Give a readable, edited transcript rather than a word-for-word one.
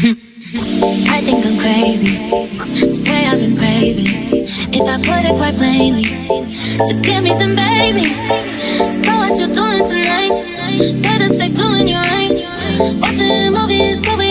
I think I'm crazy, the way I've been craving. If I put it quite plainly, just give me them babies. So what you doing tonight? Better stay doing you right. Watching movies, movies.